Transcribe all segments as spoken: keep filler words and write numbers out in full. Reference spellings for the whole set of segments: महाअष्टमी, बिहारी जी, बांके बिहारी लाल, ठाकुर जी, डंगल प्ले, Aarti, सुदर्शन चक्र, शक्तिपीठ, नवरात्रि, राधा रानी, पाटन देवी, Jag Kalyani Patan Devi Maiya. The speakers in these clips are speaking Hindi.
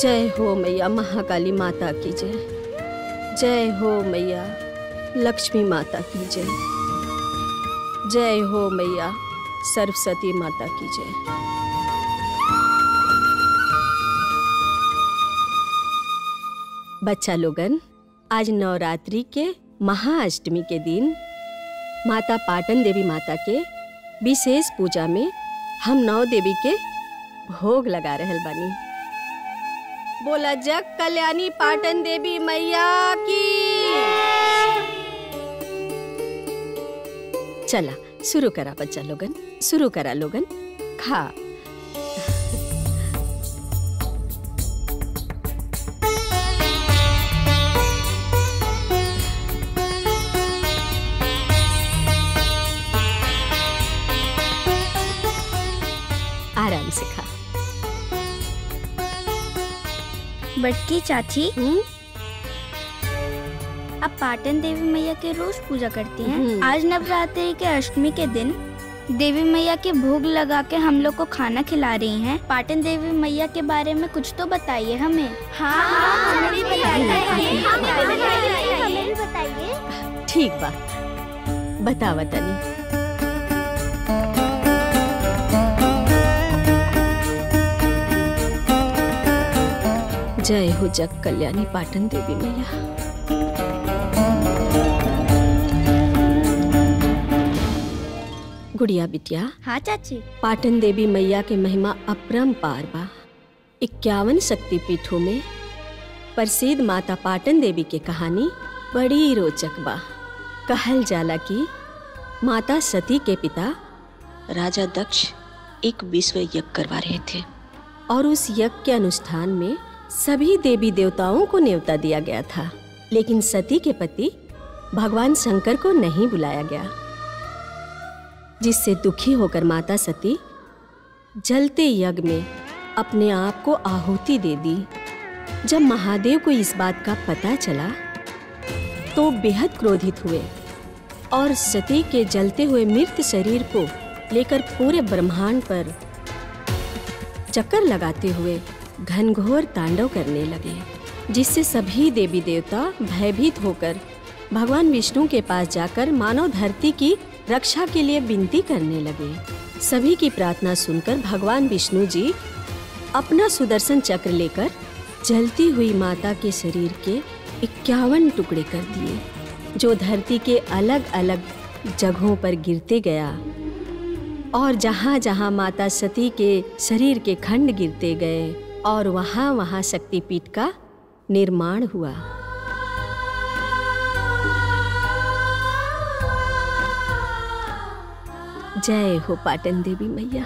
जय हो मैया, महाकाली माता की जय। जय हो मैया, लक्ष्मी माता की जय। जय हो मैया, सरस्वती माता की जय। बच्चा लोगन, आज नवरात्रि के महाअष्टमी के दिन माता पाटन देवी माता के विशेष पूजा में हम नौ देवी के भोग लगा रहल बनी। बोला जग कल्याणी पाटन देवी मैया की। चला शुरू करा बच्चा लोगन, शुरू करा लोगन। खा बटकी चाची, आप पाटन देवी मैया के रोज पूजा करती हैं। आज नवरात्रि के अष्टमी के दिन देवी मैया के भोग लगा के हम लोग को खाना खिला रही हैं। पाटन देवी मैया के बारे में कुछ तो बताइए हमें। हाँ, हमें भी बताइए। ठीक बात, बताओ बतानी। जय हो जग कल्याणी पाटन देवी मैया। गुड़िया बिटिया। हाँ चाची। पाटन देवी मैया के महिमा अपरंपार बा। इक्यावन शक्तिपीठों में प्रसिद्ध माता पाटन देवी के कहानी बड़ी रोचक बा। कहल जाला कि माता सती के पिता राजा दक्ष एक विश्व यज्ञ करवा रहे थे और उस यज्ञ के अनुष्ठान में सभी देवी देवताओं को न्योता दिया गया था, लेकिन सती के पति भगवान शंकर को नहीं बुलाया गया, जिससे दुखी होकर माता सती जलते यज्ञ में अपने आप को आहुति दे दी। जब महादेव को इस बात का पता चला तो बेहद क्रोधित हुए और सती के जलते हुए मृत शरीर को लेकर पूरे ब्रह्मांड पर चक्कर लगाते हुए घनघोर तांडव करने लगे, जिससे सभी देवी देवता भयभीत होकर भगवान विष्णु के पास जाकर मानव धरती की रक्षा के लिए विनती करने लगे। सभी की प्रार्थना सुनकर भगवान विष्णु जी अपना सुदर्शन चक्र लेकर जलती हुई माता के शरीर के इक्यावन टुकड़े कर दिए, जो धरती के अलग अलग जगहों पर गिरते गया और जहाँ जहाँ माता सती के शरीर के खंड गिरते गए और वहाँ वहाँ शक्तिपीठ का निर्माण हुआ। जय हो पाटन देवी मैया।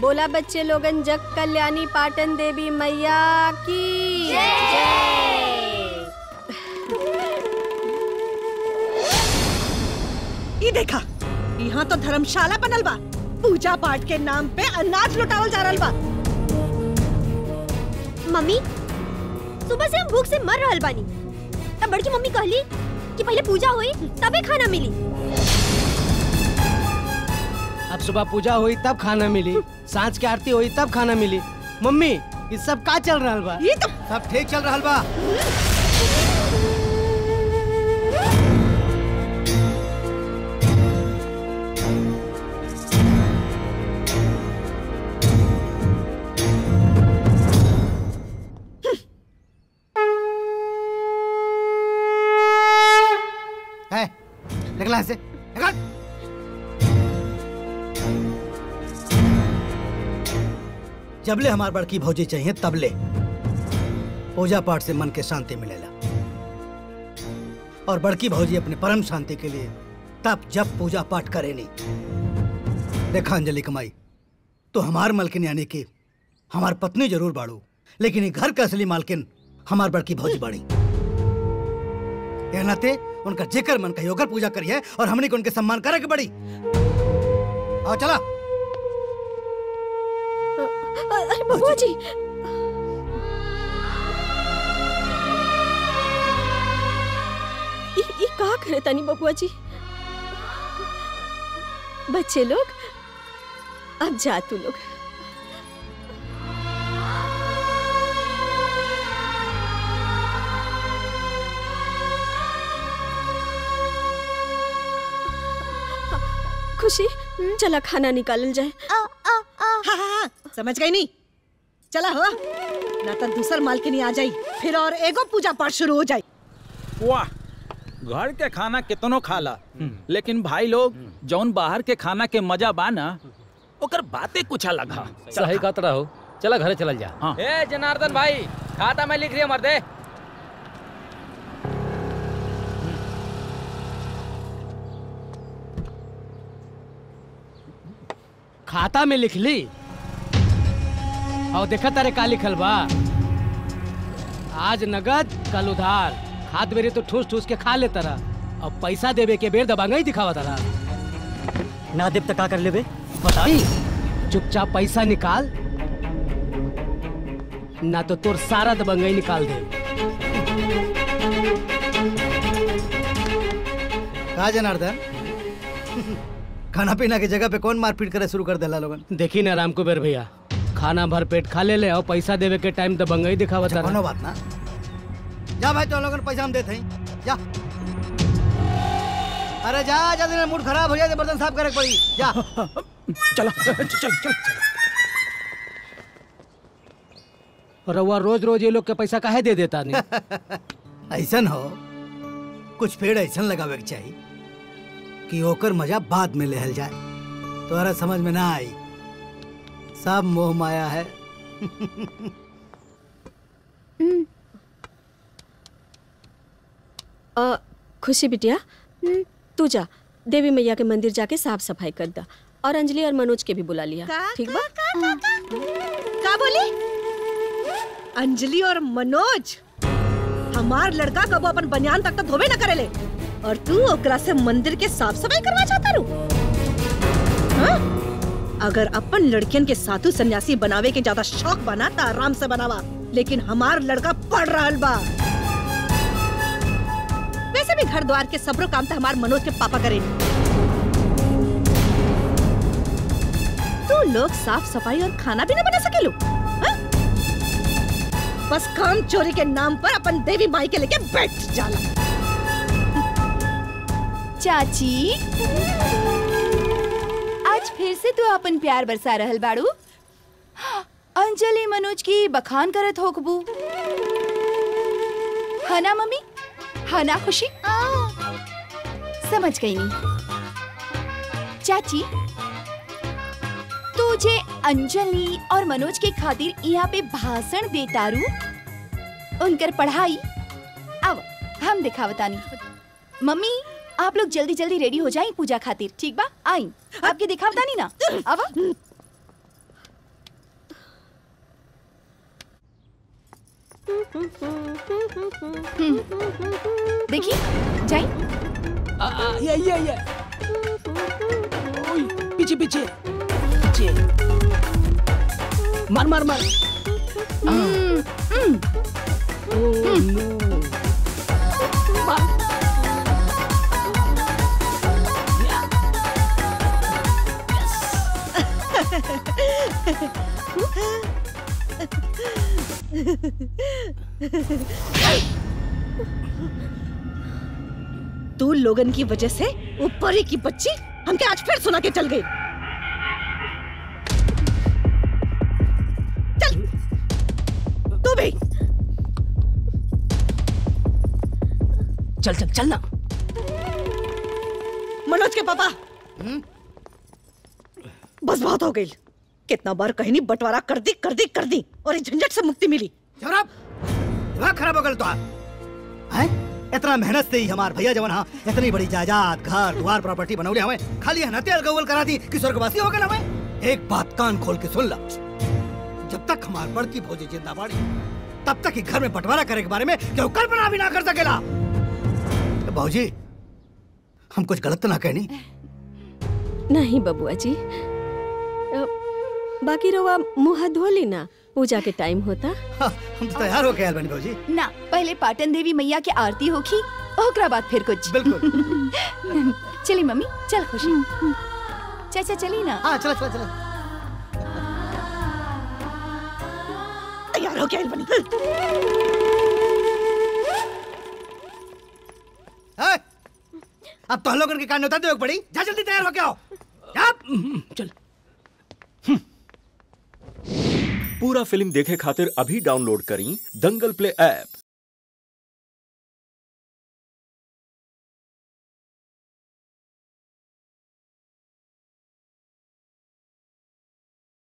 बोला बच्चे लोगन, जग कल्याणी पाटन देवी मैया की जय। ये देखा, यहाँ तो धर्मशाला बनल बा। पूजा पाठ के नाम पे अनाज लुटावल जा रहल बा। मम्मी, सुबह से हम भूख से मर रहल बानी। तब बड़की मम्मी कहली कि पहले पूजा होई तबे खाना मिली। अब सुबह पूजा होई तब खाना मिली, सांझ की आरती होई तब खाना मिली। मम्मी, ये सब का चल रहल बा? ये तो सब ठीक चल रहल बा। से जबले हमार बड़की भौजी चाहिए तबले पूजा पाठ से मन के शांति मिलेला, और बड़की भौजी अपने परम शांति के लिए तब जब पूजा पाठ करे नहीं। देखा अंजलि कमाई, तो हमार मालकिन यानी कि हमार पत्नी जरूर बाड़ू, लेकिन ये घर का असली मालकिन हमार बड़की भौजी बाड़ी। नाते उनका जिक्र मन कही होकर पूजा करिए और हमने उनके सम्मान करे के बड़ी। आओ चला। अरे बबुआ जी, ये का करे तानी बबुआ जी? बच्चे लोग अब जा तू लोग। खुशी चला खाना निकाल जाए। आ, आ, आ। हाँ, हाँ, समझ गई नहीं? चला हो ना तो दूसर मालकिनी आ जाई फिर और एगो पूजा पाठ शुरू हो जाए। वाह, घर के खाना कितनो खाला लेकिन भाई लोग जौन बाहर के खाना के मजा बाना ओकर बातें कुछ अलग। सही कहत रहो, चला घरे चल जा। हाँ। ए जनार्दन भाई, खाता में लिख रही मर दे। खाता में लिख ली और देखा तारे का लिखल बा, आज नगद कल उधार। खाद बेरी तो ठूस ठूस के खा ले तारा, अब पैसा देवे के बेर दबांगा ही दिखावा तारा। ना देव तो का कर लेबे बता, चुपचाप पैसा निकाल ना तो तोर सारा दबंगई निकाल दे। का जनार्दन खाना पीना के जगह पे कौन मारपीट करे शुरू कर देला लोगन? देखी ना राम कुबेर भैया, खाना भर पेट खा ले ले और पैसा देवे के टाइम दबंगई दिखावा तारा। कोनो बात ना, जा भाई तो लोगन पैसा हम देत हई जा। अरे जा जल्दी, मूड खराब हो जाए तो बर्तन साफ करे पड़ी जा। चला चल चल चल। रउआ रोज रोज ये लोग के पैसा काहे दे देता नहीं? ऐसन हो कुछ पेड़ ऐसा लगावे के चाहिए कि ओकर मजा बाद में लेहल जाए। तोरा समझ में ना आई, सब मोह माया है। आ, खुशी बिटिया तू जा देवी मैया के मंदिर जाके साफ सफाई कर दा और अंजलि और मनोज के भी बुला लिया, ठीक बा? का बोली? अंजलि और मनोज? हमार लड़का कबो अपन बनियान तक तो धोबे न करेले और तू ओकरा से मंदिर के साफ सफाई करवा चाहता रू? अगर अपन लड़कियन के साधु सन्यासी बनावे के ज्यादा शौक बना तो आराम से बनावा, लेकिन हमार लड़का पढ़ रहा बा। वैसे भी घर द्वार के सबरो काम तो हमार मनोज के पापा करे। तू लोग साफ सफाई और खाना भी ना बना सके लो, बस काम चोरी के नाम पर अपन देवी माई के लेके बैठ जाला। चाची आज फिर से तू अपन प्यार बरसा रहल बाड़ू, अंजलि मनोज की बखान करत होकबू, है ना मम्मी? है ना खुशी? समझ गई नहीं? चाची तुझे अंजलि और मनोज के खातिर यहाँ पे भाषण देतारू, उनकर पढ़ाई अब हम दिखावतानी। मम्मी आप लोग जल्दी जल्दी रेडी हो जाएं पूजा खातिर, ठीक बा? आई आपके दिखावता नहीं ना अब। देखिए जाएं। आ, आ, या, या, या। पीछे पीछे पीछे मार मार मार। हम्म हम्म तू लोगन की वजह से ऊपर ही की बच्ची हमके आज फिर सुना के चल गई। चल तू भी चल चल चल ना। मनोज के पापा हुँ? बस बात हो गई, कितना बार कहीं बंटवारा कर दी कर दी कर दी और इस झंझट से मुक्ति मिली। खराब हो गल तो हैं? इतना मेहनत से ही हमार भैया जवन हा इतनी बड़ी जायदाद घर द्वार प्रॉपर्टी बनौले हमें, खाली हनते अलगोल करा दी कि स्वर्गवासी हो गए हमें। एक बात कान खोल के सुन ला, जब तक हमार बड़की भौजी जिंदा बाड़ी तब तक घर में बंटवारा करे के बारे में क्यों कल्पना भी ना कर सकेला। भौजी हम कुछ गलत तो ना कहनी? नहीं बबुआ जी, बाकी रवा मुँह धो लेना, पूजा के टाइम होता। हाँ, हम तैयार हो गए बहन जी। ना पहले पाटन देवी मैया के आरती होखी ओकरा बाद फिर कुछ। बिल्कुल। चली मम्मी, चल खुशी। चाचा चली ना। हाँ चला चला चला। यार हो क्या बनी? है? अब तो लोगों के कान होता तो एक बड़ी। जा जल्दी तैयार हो क्या हो? चल। पूरा फिल्म देखे खातिर अभी डाउनलोड करें डंगल प्ले ऐप।